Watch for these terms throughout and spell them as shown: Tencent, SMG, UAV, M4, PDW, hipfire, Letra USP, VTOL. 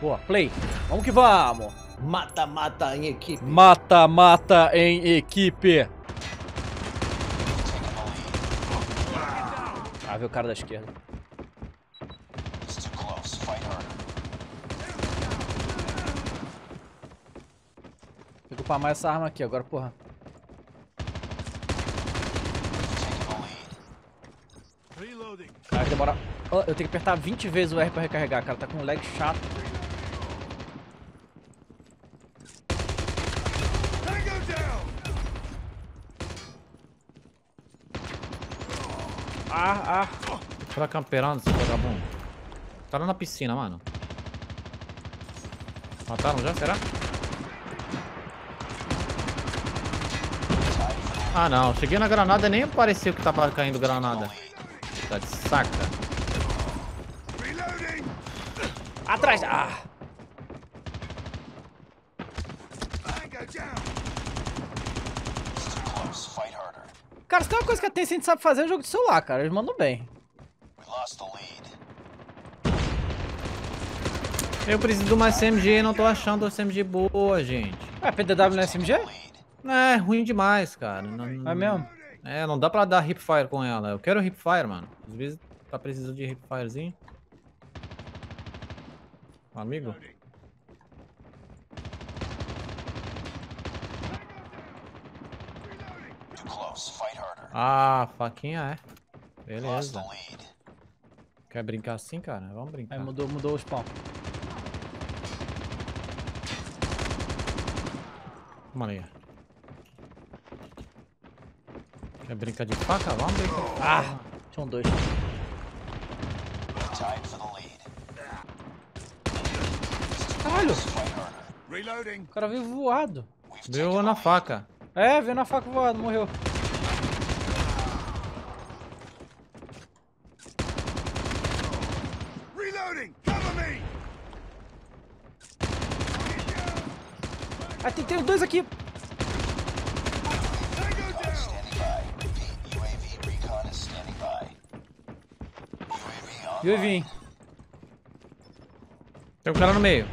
Boa, play. Vamos que vamos. Mata-mata em equipe. Mata-mata em equipe. Ah, veio o cara da esquerda. Tem que upar mais essa arma aqui agora, porra. Ah, demora. Oh, eu tenho que apertar 20 vezes o R pra recarregar, cara. Tá com um lag chato. Tô lá camperando, seu vagabundo. Tá lá na piscina, mano. Mataram já? Será? Ah, não. Cheguei na granada e nem apareceu que tava caindo granada. Tá de saca. Atrás! Ah! Cara, se tem uma coisa que a Tencent sabe fazer é o jogo de celular, cara. Eles mandam bem. Eu preciso de uma SMG, não tô achando a SMG boa, gente. É, PDW não é SMG? É, ruim demais, cara. Não, é mesmo? É, não dá pra dar hipfire com ela. Eu quero hipfire, mano. Às vezes tá precisando de hipfirezinho. Amigo? Ah, faquinha é. Beleza. Quer brincar assim, cara? Vamos brincar. Aí, mudou o spawn. Vamos ali. Quer brincar de faca? Vamos brincar. Ah! São dois. Caralho! O cara veio voado. Veio na faca. É, veio na faca voado, morreu. Ah, tem dois aqui. UAV. Tem um cara no meio.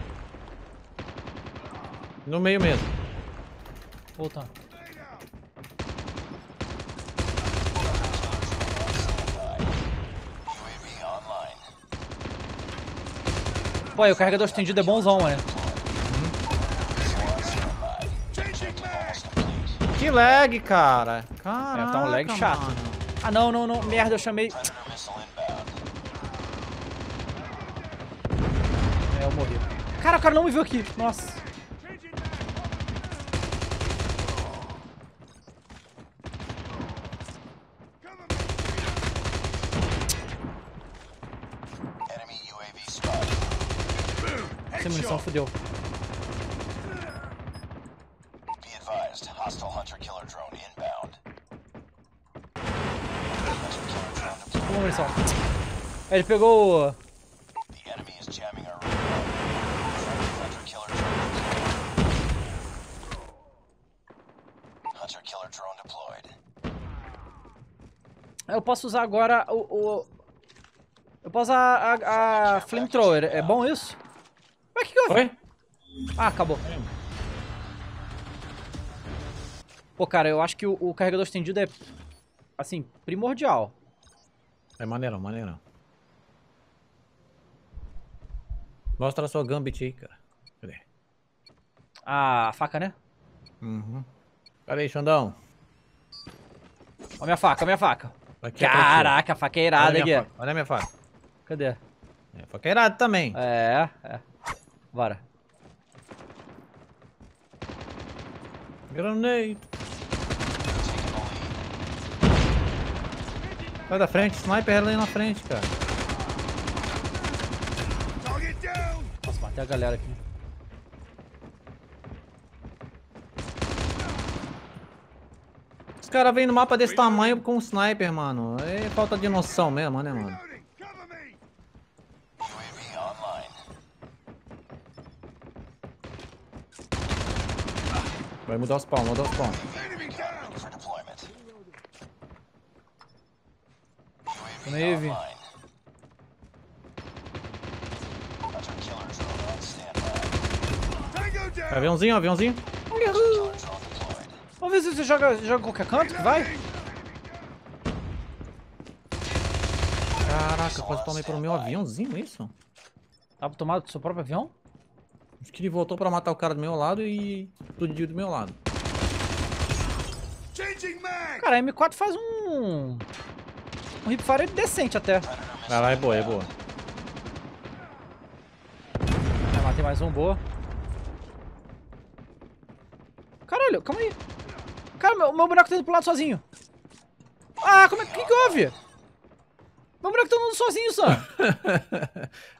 No meio mesmo. Voltando. Pô, aí, o carregador estendido é bonzão, mano. Que lag, cara. Caraca, tá um lag chato. Mano. Ah, não. Merda, eu chamei. É, eu morri. Cara, o cara não me viu aqui. Nossa. Sem munição, fodeu. Toma munição. Ele pegou o... Eu posso usar agora o... Eu posso usar a flamethrower. É bom isso? Mas que houve? Ah, acabou. Pô, cara, eu acho que o carregador estendido é, assim, primordial. É maneirão. Mostra a sua gambit aí, cara. Cadê? A faca, né? Uhum. Cadê aí, Xandão? Ó a minha faca, Aqui. Caraca, a faca é irada aqui. Olha a minha faca. Cadê? A faca é irada também. É. Bora. Granate. Vai da frente, sniper ali na frente, cara. Nossa, matei a galera aqui. Os caras vêm no mapa desse tamanho com um sniper, mano. É falta de noção mesmo, né, mano? Vai mudar o spawn, Neve. Aviãozinho, aviãozinho. Vamos ver se você joga qualquer canto que vai. Caraca, quase tomei pro meu aviãozinho, isso? Tá tomado do seu próprio avião? Acho que ele voltou pra matar o cara do meu lado e explodiu do meu lado. Cara, a M4 faz um hipfire decente até. Vai lá, é boa, é boa. Já matei mais um, boa. Caralho, calma aí. Cara, meu boneco tá indo pro lado sozinho. Ah, como é que houve? Meu boneco tá indo sozinho, Sam.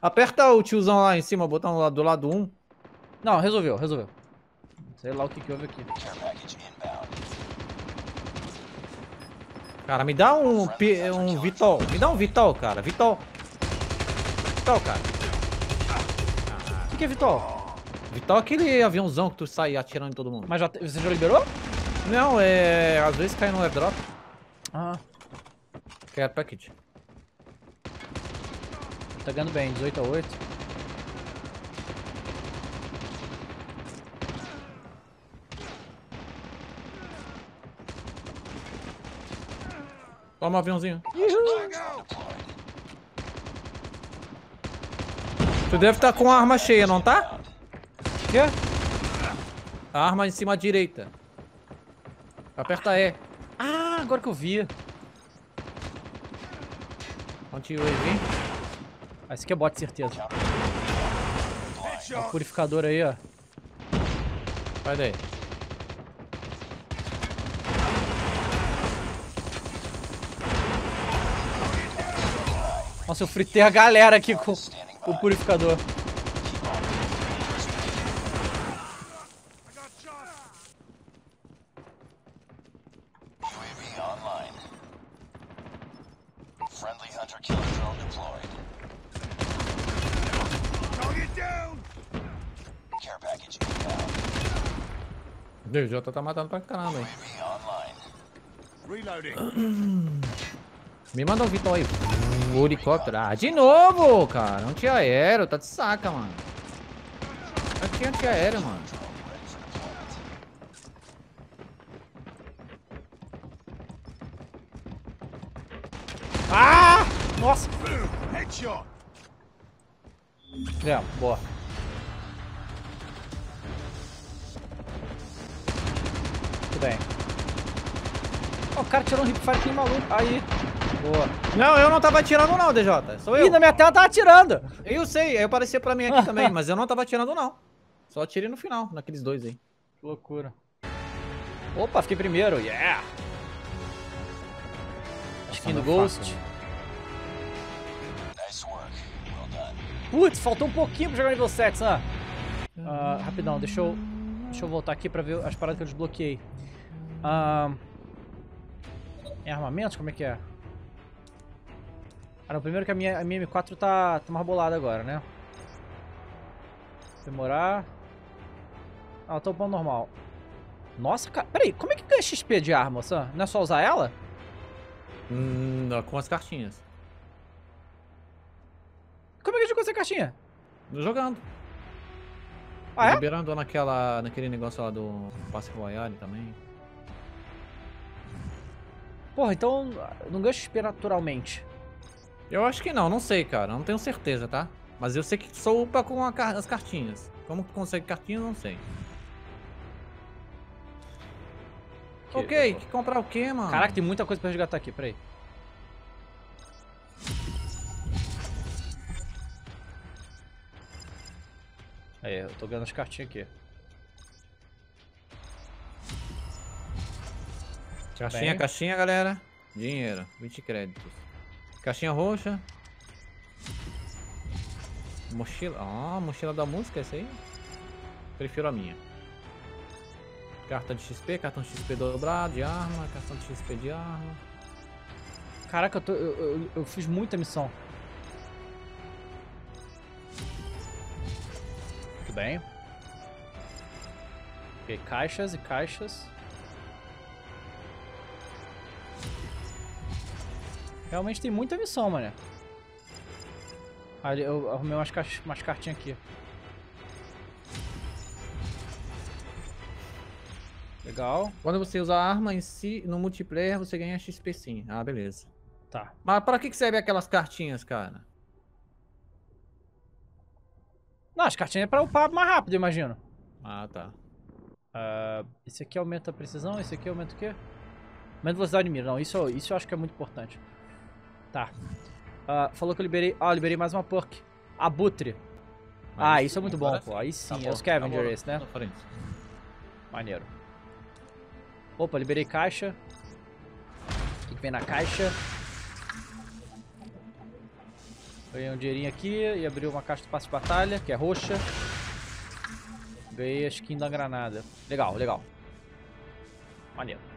Aperta o tiozão lá em cima, botar do lado 1. Não, resolveu, resolveu. Sei lá o que houve aqui. Cara, me dá um VTOL. Me dá um VTOL, cara. VTOL. VTOL, cara. Ah. O que é VTOL? VTOL é aquele aviãozão que tu sai atirando em todo mundo. Mas você já liberou? Não, é... Às vezes cai no airdrop. Ah. Quer package. Tá ganhando bem, 18-8. Toma um aviãozinho. Tu deve estar com a arma cheia, não tá? Quê? A arma em cima à direita. Aperta E. Ah, agora que eu vi. Continua aí, vem. Ah, esse aqui é bot, certeza. O purificador aí, ó. Vai daí. Nossa, eu fritei a galera aqui com o purificador. Deus, o Jota tá matando pra caramba, hein. Me manda um Vitão aí. O helicóptero. Ah, de novo, cara. Antiaéreo, tá de saca, mano. Aqui é antiaéreo, mano. Ah! Nossa! É, boa. Muito bem. Ó, o cara tirou um hipfire aqui maluco. Aí. Boa. Não, eu não tava atirando não, DJ. Sou eu. Ih, na minha tela tava atirando. Eu sei, aí apareceu pra mim aqui também, mas eu não tava atirando não. Só atirei no final, naqueles dois aí. Que loucura. Opa, fiquei primeiro. Yeah! Skin do Ghost. Putz, faltou um pouquinho pra jogar nível 7, Sam. Rapidão, deixa eu voltar aqui pra ver as paradas que eu desbloqueei. É armamento? Como é que é? Ah, não, primeiro que a minha M4 tá mais bolada agora, né? Demorar. Ah, tá o pão normal. Nossa, cara. Peraí, como é que ganha XP de arma, Sam? Não é só usar ela? Com as cartinhas. Como é que a gente consegue cartinha? Jogando. Ah, é? Liberando naquele negócio lá do Passe Royale também. Porra, então não ganha XP naturalmente. Eu acho que não sei, cara. Eu não tenho certeza, tá? Mas eu sei que só upa com as cartinhas. Como que consegue cartinhas, não sei. Ok, que comprar o que, mano? Caraca, tem muita coisa pra resgatar aqui, peraí. Aí, eu tô ganhando as cartinhas aqui. Caixinha, bem. Caixinha, galera. Dinheiro, 20 créditos. Caixinha roxa. Mochila. Ah, mochila da música, essa aí. Prefiro a minha. Carta de XP, cartão de XP dobrado de arma, cartão de XP de arma. Caraca, eu fiz muita missão. Muito bem. Peguei caixas e caixas. Realmente tem muita missão, mano. Ali eu arrumei umas cartinhas aqui. Legal. Quando você usar arma em si, no multiplayer, você ganha XP sim. Ah, beleza. Tá. Mas pra que serve aquelas cartinhas, cara? Não, as cartinhas é pra upar mais rápido, eu imagino. Ah, tá. Esse aqui aumenta a precisão, esse aqui aumenta o quê? Aumenta a velocidade de mira. Não, isso eu acho que é muito importante. Tá. Falou que eu liberei... Ah, eu liberei mais uma perk. Abutre. Mas isso é muito bom, parece? Pô. Aí sim, tá é o Scavenger tá esse, né? Maneiro. Opa, liberei caixa. O que vem na caixa? Ganhei um dinheirinho aqui e abriu uma caixa do passe de batalha, que é roxa. Ganhei a skin da granada. Legal, legal. Maneiro.